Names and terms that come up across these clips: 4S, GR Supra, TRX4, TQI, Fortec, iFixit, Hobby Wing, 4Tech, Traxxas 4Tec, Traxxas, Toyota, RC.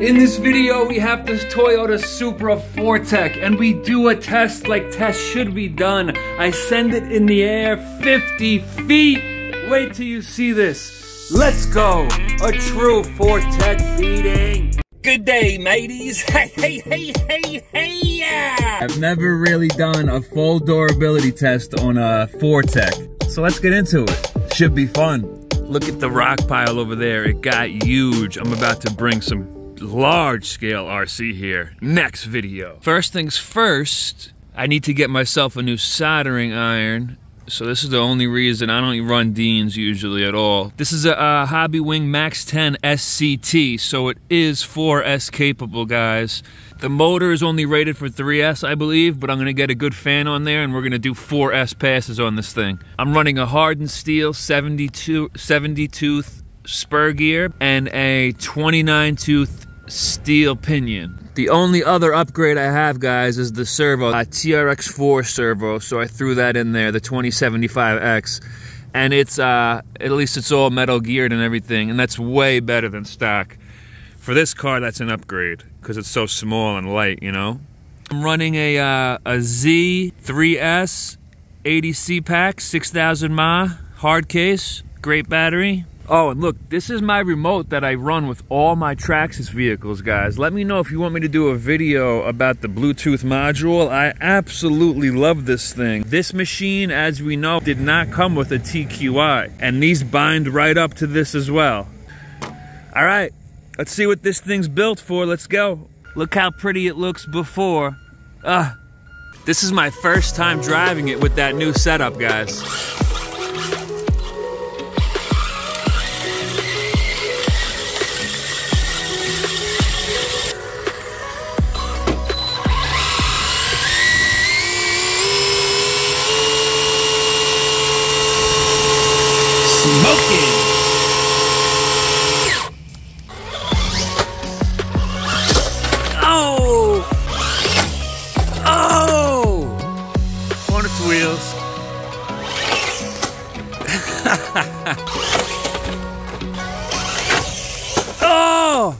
In this video, we have this Toyota Supra 4Tech, and we do a test like tests should be done. I send it in the air 50 feet. Wait till you see this. Let's go. A true 4Tech beating. Good day, mateys. Hey, hey, hey, hey, hey, yeah. I've never really done a full durability test on a 4Tech, so let's get into it. Should be fun. Look at the rock pile over there. It got huge. I'm about to bring some large scale RC here. Next video. First things first, I need to get myself a new soldering iron. So this is the only reason I don't run Deans usually at all. This is a Hobby Wing Max 10 SCT, so it is 4S capable, guys. The motor is only rated for 3S, I believe, but I'm gonna get a good fan on there and we're gonna do 4S passes on this thing. I'm running a hardened steel 70 tooth spur gear and a 29 tooth steel pinion. The only other upgrade I have, guys, is the servo, a TRX4 servo, so I threw that in there, the 2075X, and it's, at least it's all metal geared and everything, and that's way better than stock. For this car, that's an upgrade, because it's so small and light, you know? I'm running a Z3S 80C pack, 6,000 mAh, hard case, great battery. Oh, and look, this is my remote that I run with all my Traxxas vehicles, guys. Let me know if you want me to do a video about the Bluetooth module. I absolutely love this thing. This machine, as we know, did not come with a TQI, and these bind right up to this as well. All right, let's see what this thing's built for. Let's go. Look how pretty it looks before. This is my first time driving it with that new setup, guys. Oh! On its wheels. Oh!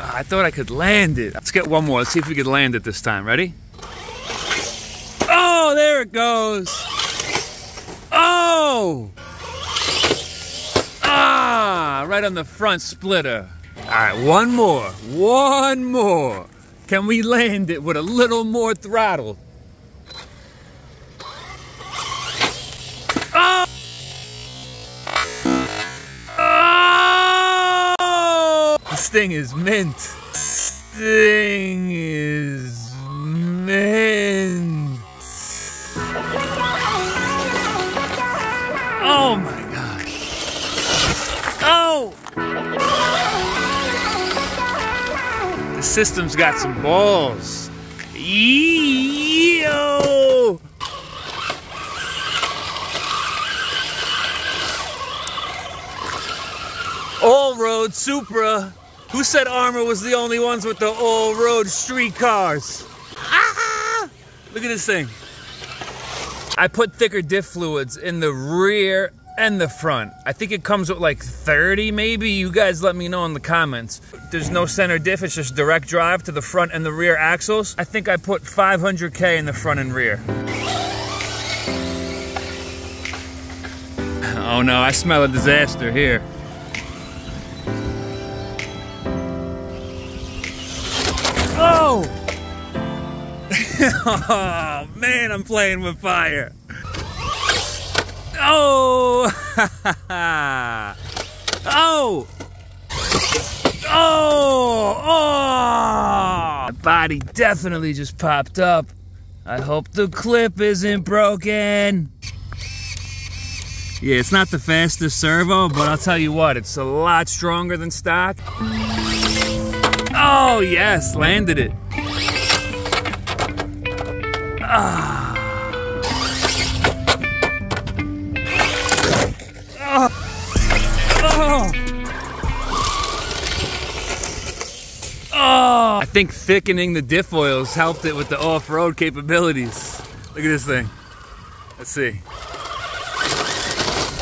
I thought I could land it. Let's get one more. Let's see if we could land it this time. Ready? Oh, there it goes. Oh! Ah! Right on the front splitter. All right, one more. One more. Can we land it with a little more throttle? Oh! Oh! This thing is mint. This thing is mint. Oh my God. Oh! The system's got some balls. Yo! All-road Supra. Who said Armor was the only ones with the all-road street cars? Ah! Look at this thing. I put thicker diff fluids in the rear and the front. I think it comes with like 30 maybe. You guys let me know in the comments. There's no center diff, it's just direct drive to the front and the rear axles. I think I put 500K in the front and rear. Oh no, I smell a disaster here. Oh! Oh, man, I'm playing with fire. Oh! Oh! Oh! Oh! My body definitely just popped up. I hope the clip isn't broken. Yeah, it's not the fastest servo, but I'll tell you what, it's a lot stronger than stock. Oh, yes, landed it. Oh. Oh. Oh. I think thickening the diff oils helped it with the off-road capabilities. Look at this thing. Let's see.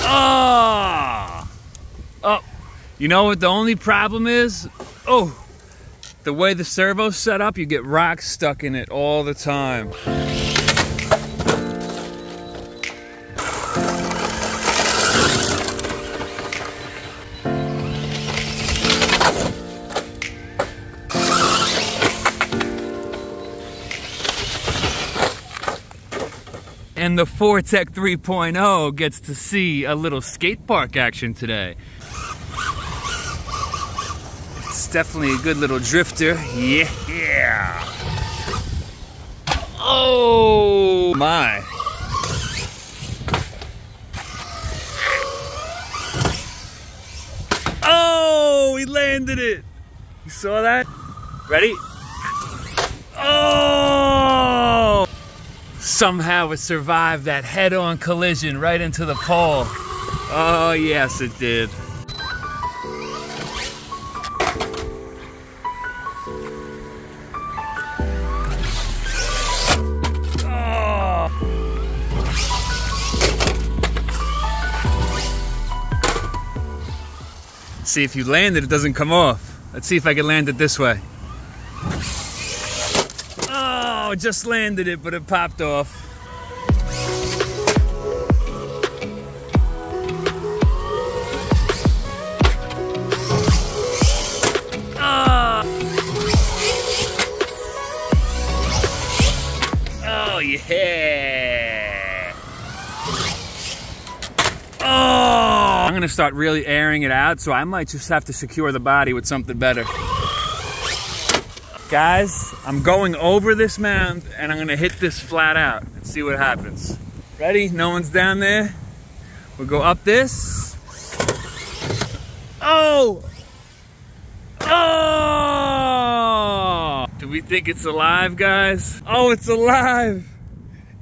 Oh. You know what the only problem is? Oh, the way the servo's set up, you get rocks stuck in it all the time. And the 4Tech 3.0 gets to see a little skate park action today. It's definitely a good little drifter. Yeah! Oh my! Oh! He landed it! You saw that? Ready? Oh! Somehow it survived that head-on collision right into the pole. Oh yes it did. Oh. See, if you land it, it doesn't come off. Let's see if I can land it this way. I just landed it, but it popped off. Oh yeah! Oh! I'm gonna start really airing it out, so I might just have to secure the body with something better. Guys, I'm going over this mound and I'm gonna hit this flat out and see what happens. Ready? No one's down there. We'll go up this. Oh! Oh! Do we think it's alive, guys? Oh, it's alive!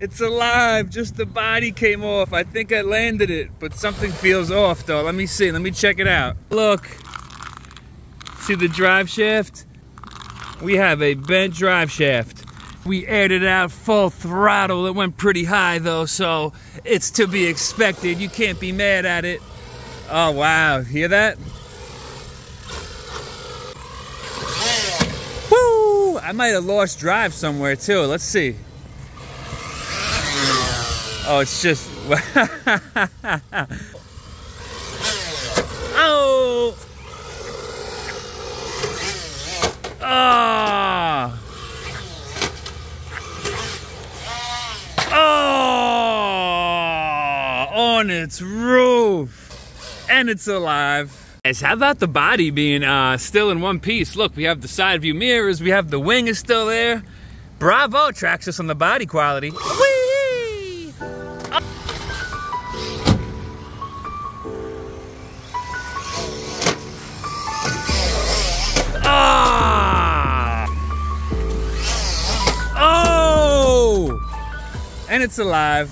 It's alive! Just the body came off. I think I landed it, but something feels off though. Let me see, let me check it out. Look, see the drive shaft? We have a bent drive shaft. We aired it out full throttle. It went pretty high though, so it's to be expected. You can't be mad at it. Oh wow, hear that? Woo! I might have lost drive somewhere too. Let's see. Oh, it's just... Oh! Oh. Oh, on its roof, and it's alive. Guys, how about the body being still in one piece? Look, we have the side view mirrors, we have the wing is still there. Bravo, Traxxas, on the body quality. Whee! Oh. Oh. And it's alive.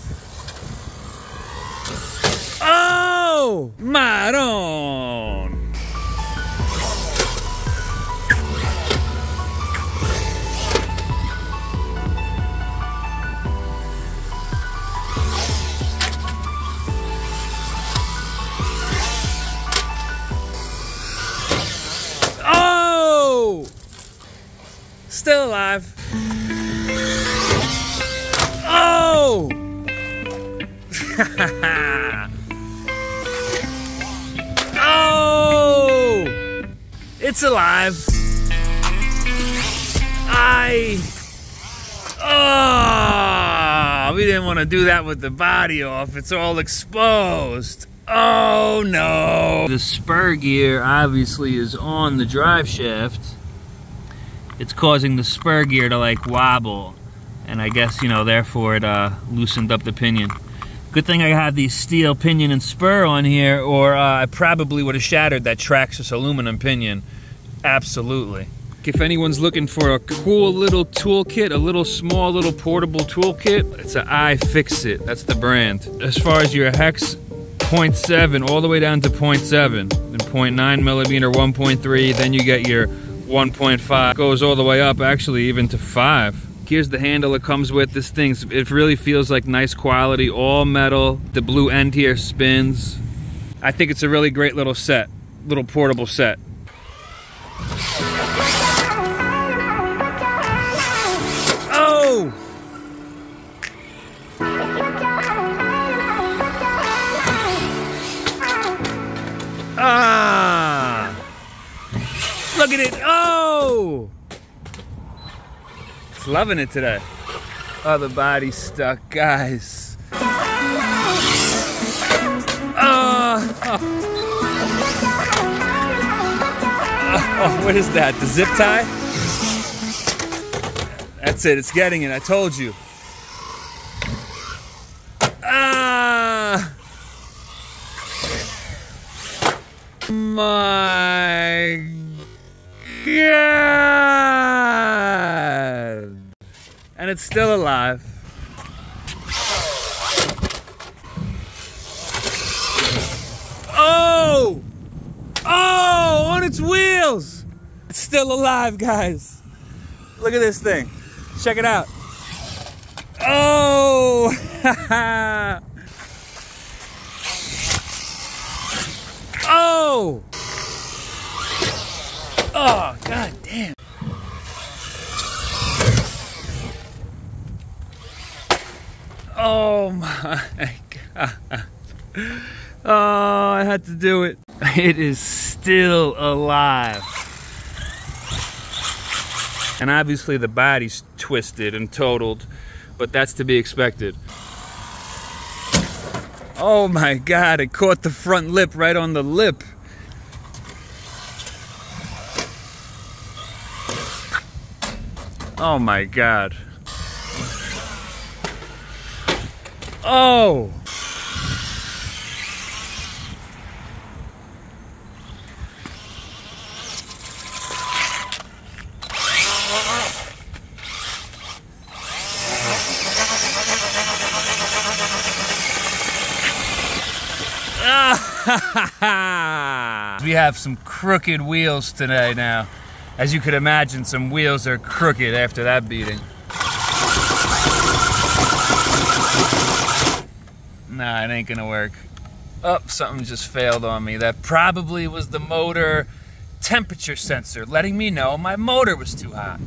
Oh! Maron! Oh! Still alive. Oh! Oh! It's alive. Oh! We didn't want to do that with the body off. It's all exposed. Oh no! The spur gear obviously is on the drive shaft. It's causing the spur gear to like wobble. And I guess, you know, therefore it loosened up the pinion. Good thing I have these steel pinion and spur on here, or I probably would have shattered that Traxxas aluminum pinion. Absolutely. If anyone's looking for a cool little toolkit, a little small, little portable toolkit, it's an iFixit. That's the brand. As far as your hex, 0.7 all the way down to 0.7, then 0.9 millimeter, 1.3, then you get your 1.5. Goes all the way up, actually, even to 5. Here's the handle it comes with. This thing's, it really feels like nice quality, all metal. The blue end here spins. I think it's a really great little set. little portable set. Oh! Ah! Look at it! Oh! It's loving it today. Oh, the body's stuck, guys. Oh, what is that? The zip tie? That's it, it's getting it, I told you. Ah! My God! And it's still alive. Oh! Oh, on its wheels! It's still alive, guys. Look at this thing. Check it out. Oh! Oh! Oh, God damn. Oh my God. Oh, I had to do it. It is still alive. And obviously the body's twisted and totaled, but that's to be expected. Oh my God, it caught the front lip right on the lip. Oh my God. Oh! We have some crooked wheels today now. As you could imagine, some wheels are crooked after that beating. Nah, it ain't gonna work. Oh, something just failed on me. That probably was the motor temperature sensor letting me know my motor was too hot.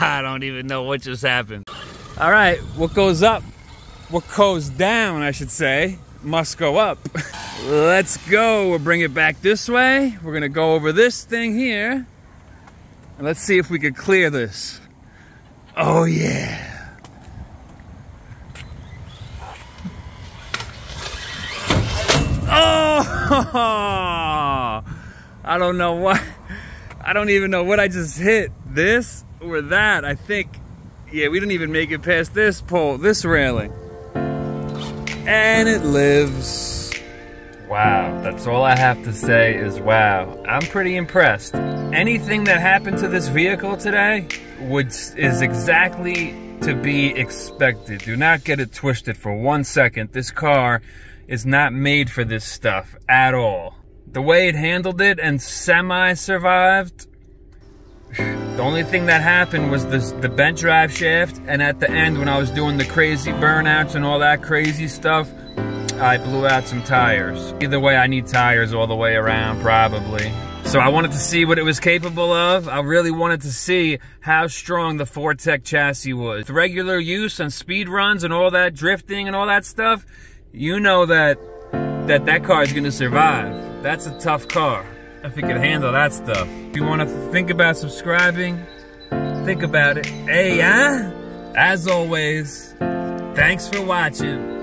I don't even know what just happened. All right, what goes up, what goes down, I should say, must go up. Let's go. We'll bring it back this way. We're gonna go over this thing here. And let's see if we could clear this. Oh yeah. Oh! I don't know what. I don't even know what I just hit. This? Or that, I think. Yeah, we didn't even make it past this pole, this railing. And it lives. Wow, that's all I have to say is wow. I'm pretty impressed. Anything that happened to this vehicle today is exactly to be expected. Do not get it twisted for 1 second. This car is not made for this stuff at all. The way it handled it and semi-survived, the only thing that happened was the bent drive shaft, and at the end when I was doing the crazy burnouts and all that crazy stuff, I blew out some tires. Either way, I need tires all the way around, probably. So I wanted to see what it was capable of. I really wanted to see how strong the Fortec chassis was. With regular use and speed runs and all that drifting and all that stuff, you know that car is gonna survive. That's a tough car. If it could handle that stuff. If you want to think about subscribing, think about it. Hey, yeah? As always, thanks for watching.